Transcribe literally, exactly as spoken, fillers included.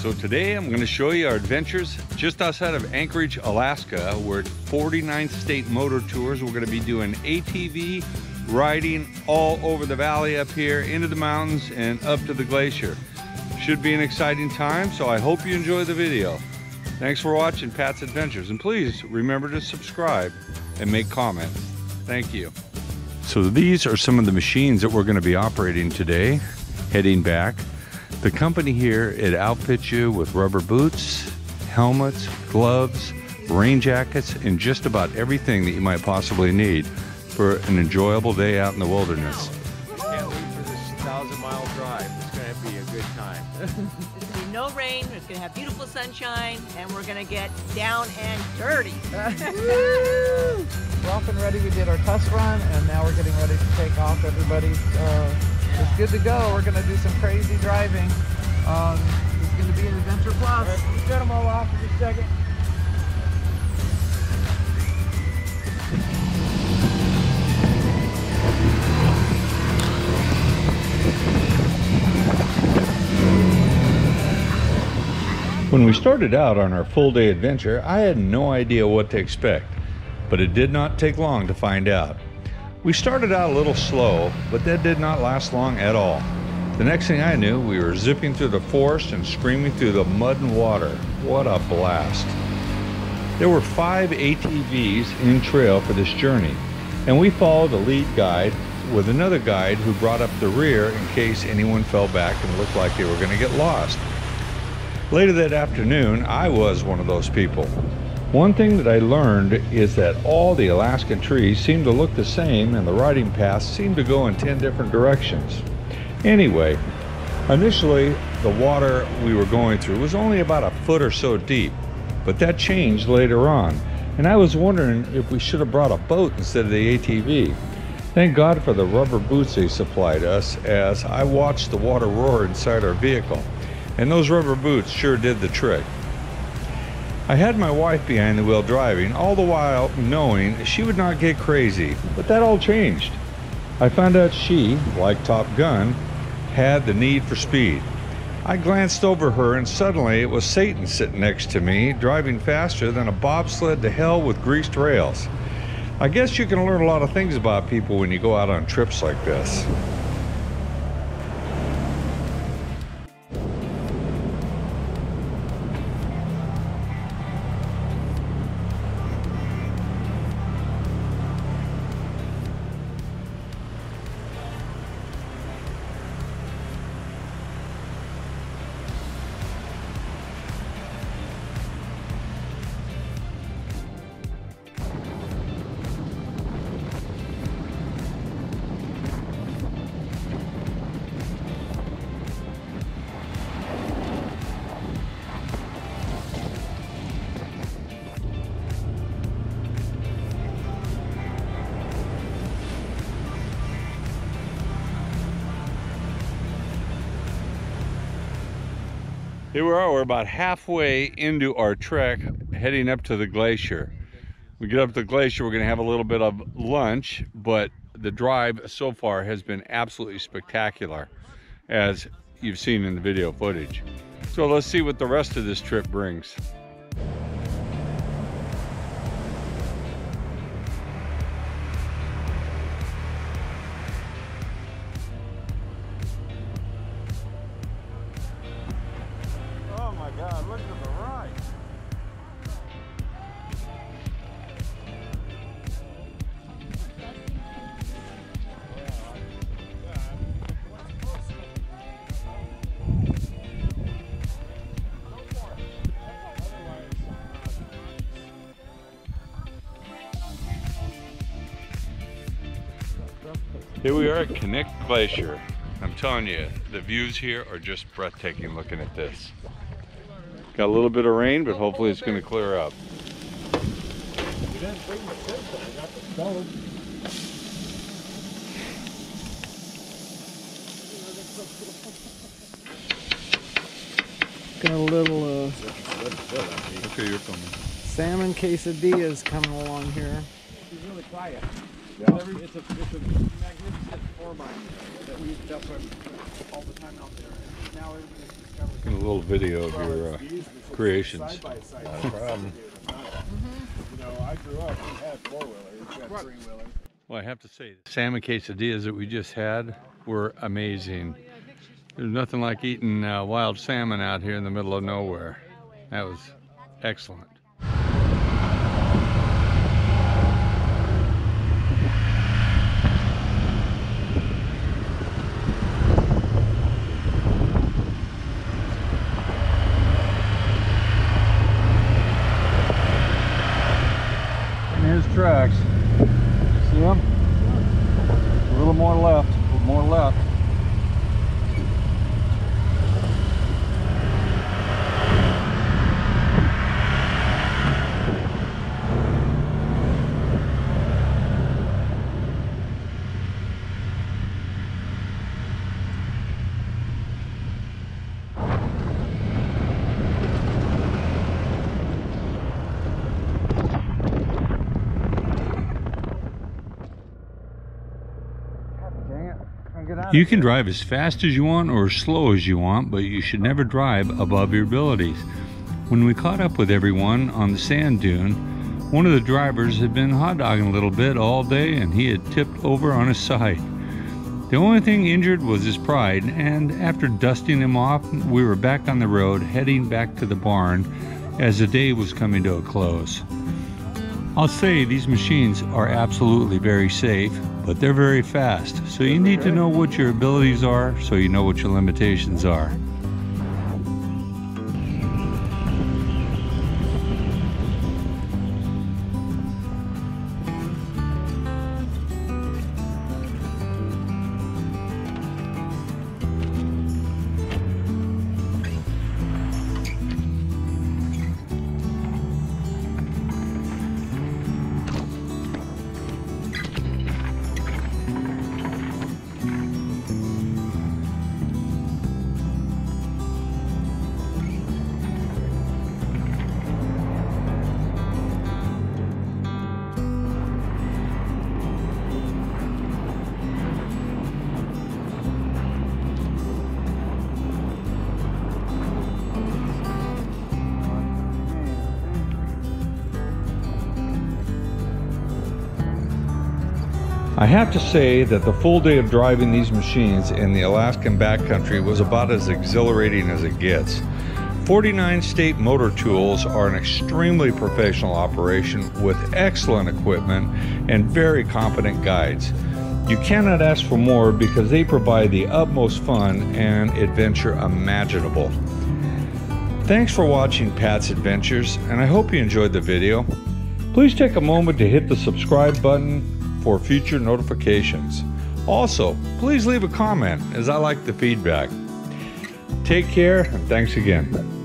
So today I'm going to show you our adventures just outside of Anchorage, Alaska. We're at forty-ninth State Motor Tours. We're going to be doing A T V riding all over the valley up here, into the mountains and up to the glacier. Should be an exciting time, so I hope you enjoy the video. Thanks for watching Pat's Adventures, and please remember to subscribe and make comments. Thank you. So these are some of the machines that we're going to be operating today, heading back. The company here, it outfits you with rubber boots, helmets, gloves, rain jackets, and just about everything that you might possibly need for an enjoyable day out in the wilderness. Can't wait for this thousand mile drive. It's going to be a good time. There's going to be no rain, it's going to have beautiful sunshine, and we're going to get down and dirty. Woo! We're off and ready. We did our test run, and now we're getting ready to take off. Everybody uh, is good to go. We're going to do some crazy driving. Um, it's going to be an adventure plus. All right, shut them all off for just a second. When we started out on our full day adventure, I had no idea what to expect, but it did not take long to find out. We started out a little slow, but that did not last long at all. The next thing I knew, we were zipping through the forest and screaming through the mud and water. What a blast. There were five A T Vs in trail for this journey, and we followed a lead guide with another guide who brought up the rear in case anyone fell back and looked like they were going to get lost. Later that afternoon, I was one of those people. One thing that I learned is that all the Alaskan trees seem to look the same and the riding paths seem to go in ten different directions. Anyway, initially the water we were going through was only about a foot or so deep, but that changed later on, and I was wondering if we should have brought a boat instead of the A T V. Thank God for the rubber boots they supplied us, as I watched the water roar inside our vehicle. And those rubber boots sure did the trick. I had my wife behind the wheel driving, all the while knowing she would not get crazy, but that all changed. I found out she, like Top Gun, had the need for speed. I glanced over her and suddenly it was Satan sitting next to me, driving faster than a bobsled to hell with greased rails. I guess you can learn a lot of things about people when you go out on trips like this. Here we are, we're about halfway into our trek, heading up to the glacier. We get up to the glacier, we're gonna have a little bit of lunch, but the drive so far has been absolutely spectacular, as you've seen in the video footage. So let's see what the rest of this trip brings. Here we are at Connect Glacier. I'm telling you, the views here are just breathtaking looking at this. Got a little bit of rain, but hopefully it's going to clear up. Got a little uh, okay, you're coming. Salmon quesadillas coming along here. Yeah. It's, a, it's, a, it's a magnificent ore mine that we used to dump all the time out there. And now everything is Taking a little video of your uh, creations. No problem. You know, I grew up and had four-wheelers, three-wheelers. Well, I have to say, the salmon quesadillas that we just had were amazing. There's nothing like eating uh, wild salmon out here in the middle of nowhere. That was excellent. And here's tracks. See them? A little more left, a little more left. You can drive as fast as you want or as slow as you want, but you should never drive above your abilities. When we caught up with everyone on the sand dune, one of the drivers had been hot-dogging a little bit all day and he had tipped over on his side. The only thing injured was his pride, and after dusting him off, we were back on the road heading back to the barn as the day was coming to a close. I'll say these machines are absolutely very safe, but they're very fast, so you need to know what your abilities are so you know what your limitations are. I have to say that the full day of driving these machines in the Alaskan backcountry was about as exhilarating as it gets. forty-nine State Motor Tours are an extremely professional operation with excellent equipment and very competent guides. You cannot ask for more because they provide the utmost fun and adventure imaginable. Thanks for watching Pat's Adventures, and I hope you enjoyed the video. Please take a moment to hit the subscribe button for future notifications. Also, please leave a comment as I like the feedback. Take care and thanks again.